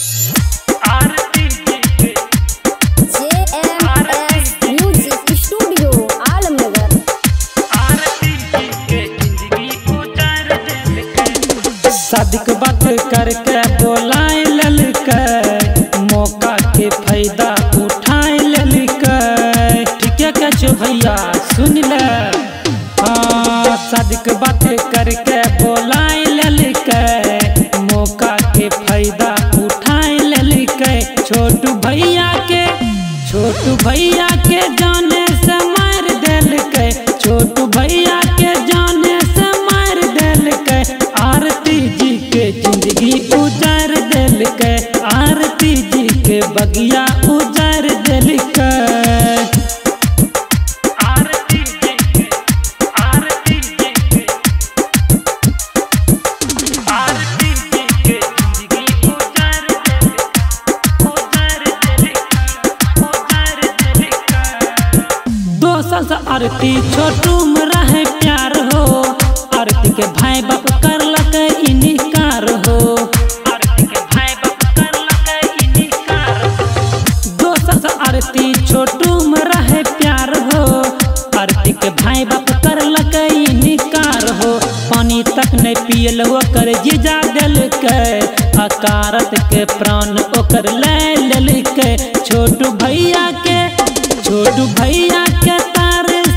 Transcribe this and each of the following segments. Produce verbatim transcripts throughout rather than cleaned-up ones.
शादी के बात करके बोलाए ललके, मौका के फायदा उठाए ललके। ठीक है क्या भैया सुन ले, हाँ शादी के बात करके बोलाए ललके, मौका के फायदा उठाए ललके। छोटू भैया के छोटू भैया के जाने से मार देलके, छोटू भैया के जाने से मार देलके। आरती जिंदगी उजार दिल के, आरती जी के बगिया उजार दिल के। दोस्त से आरती छोटू में रहे प्यार हो, आरती के भाई बाप कर लगे इनकार हो, आरती के भाई बाप कर लगे इनकार। दोस्त से आरती छोटू में रहे प्यार हो, आरती के भाई बाप कर लगे इनकार हो। पानी तक नहीं पियल वो कर जीजा दिल के, अकारत के प्राण ओकर ले लल के। छोटू भैया के छोटू भैया के तार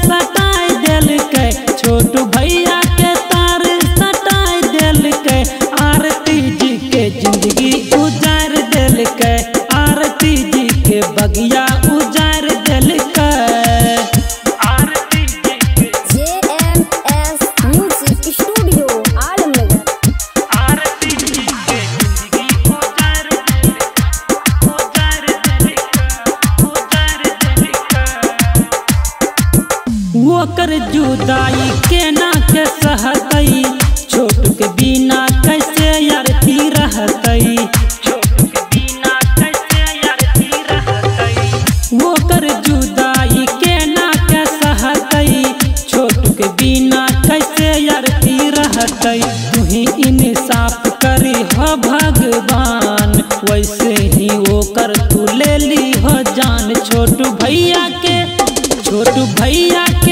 सटाई दिल के, छोटू भैया के तार सटाई दिल के। आरती जी के जिंदगी उजार दिल के, आरती जी के बगिया उजार दिल के। आरती जी के J M S music studio Alamnagar. Aarti ji के जिंदगी उजार दिल के, उजार दिल के, उजार दिल के। वो कर जुदाई के ना के सहतई, छोटू के बिना कैसे आरती रहतई, छोटू के बिना कैसे आरती रहतई। वो कर जुदाई के ना के सहतई, छोटू के बिना कैसे आरती रहतई। तू ही इंसाफ करी हो भगवान, वैसे ही वो कर तू ले ली हो जान। छोटू भैया के छोटू भैया